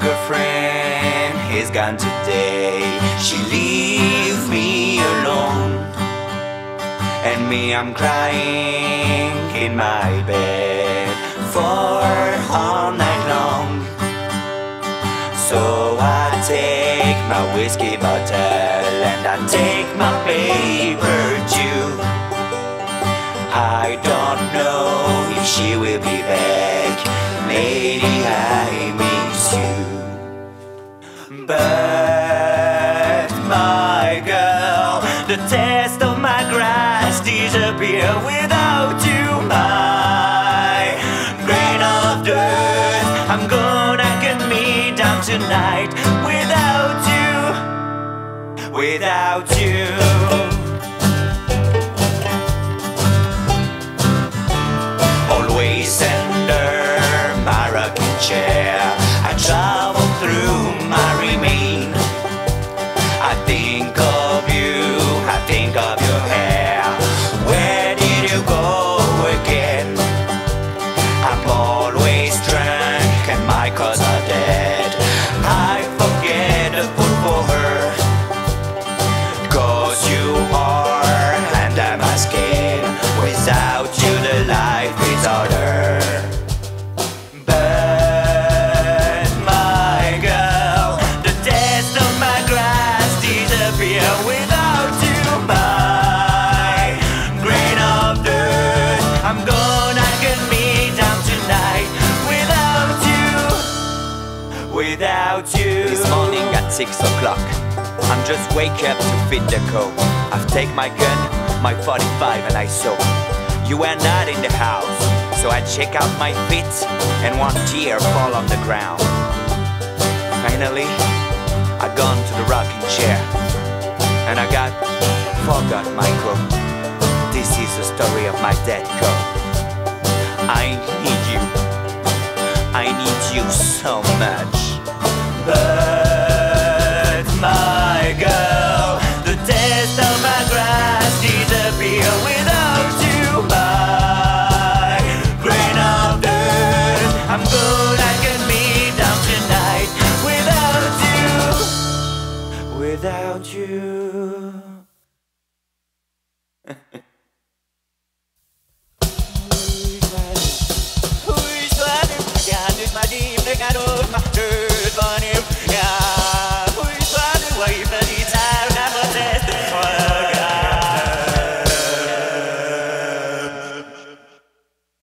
good friend is gone today. She leaves me alone, and me, I'm crying in my bed for all night long. So I take my whiskey bottle and I take my paper due. I don't know if she will be back. Lady, I miss you. But my girl, the taste of my grass disappear without you. My grain of dirt, I'm gonna get me down tonight. Without you, always under my rocking chair, I travel through my remain. I think of you, I think of your hair. Where did you go again? I'm always drunk and my cause are dead. I forget to put for her. Without you, the life is harder. But my girl, the taste of my grass disappear without you. My grain of dirt, I'm gonna get me down tonight. Without you, without you. This morning at 6 o'clock, I'm just wake up to fit the code. I've taken my gun, my 45, and I saw you were not in the house. So I check out my feet and one tear fall on the ground. Finally, I gone to the rocking chair and I got forgot my coat. This is the story of my dead girl. I need you, I need you so much. But my girl, the taste of my grass disappear without you. My grain of dirt, I'm gonna get me down tonight. Without you, without you.